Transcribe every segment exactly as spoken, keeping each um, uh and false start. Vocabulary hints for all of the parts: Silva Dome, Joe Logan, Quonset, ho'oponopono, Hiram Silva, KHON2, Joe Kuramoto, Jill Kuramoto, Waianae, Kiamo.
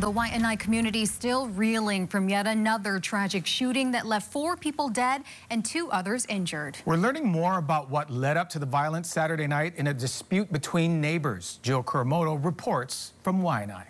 The Waianae community still reeling from yet another tragic shooting that left four people dead and two others injured. We're learning more about what led up to the violence Saturday night in a dispute between neighbors. Jill Kuramoto reports from Waianae.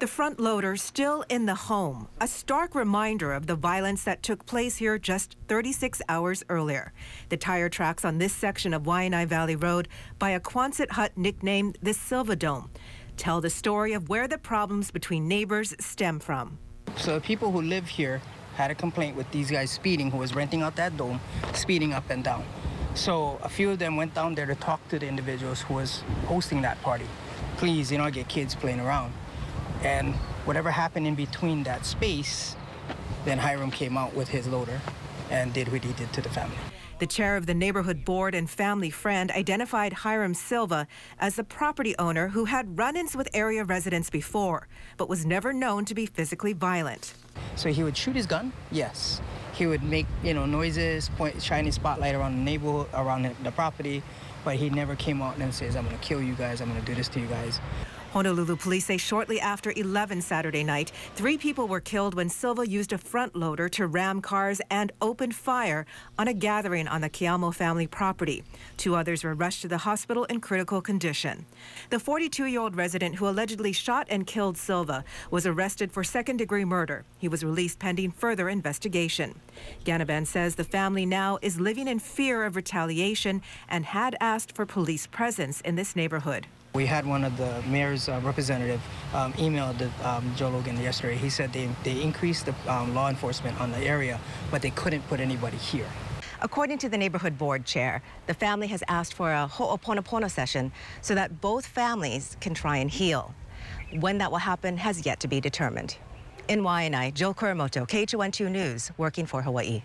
The front loader still in the home, a stark reminder of the violence that took place here just thirty-six hours earlier. The tire tracks on this section of Waianae Valley Road by a Quonset hut nicknamed the Silva Dome tell the story of where the problems between neighbors stem from. So the people who live here had a complaint with these guys speeding, who was renting out that dome, speeding up and down. So a few of them went down there to talk to the individuals who was hosting that party. Please, you know, get kids playing around. And whatever happened in between that space, then Hiram came out with his loader and did what he did to the family. The chair of the neighborhood board and family friend identified Hiram Silva as the property owner who had run-ins with area residents before, but was never known to be physically violent. So he would shoot his gun, yes. He would make, you know, noises, point, shine his spotlight around the neighborhood, around the property, but he never came out and says, I'm gonna kill you guys, I'm gonna do this to you guys. Honolulu police say shortly after eleven Saturday night, three people were killed when Silva used a front loader to ram cars and opened fire on a gathering on the Kiamo family property. Two others were rushed to the hospital in critical condition. The forty-two-year-old resident who allegedly shot and killed Silva was arrested for second-degree murder. He was released pending further investigation. Ganaban says the family now is living in fear of retaliation and had asked for police presence in this neighborhood. We had one of the mayor's uh, representative um, email the, um, Joe Logan yesterday. He said they, they increased the um, law enforcement on the area, but they couldn't put anybody here. According to the neighborhood board chair, the family has asked for a ho'oponopono session so that both families can try and heal. When that will happen has yet to be determined. In Waianae, Joe Kuramoto, K H O N two News, working for Hawaii.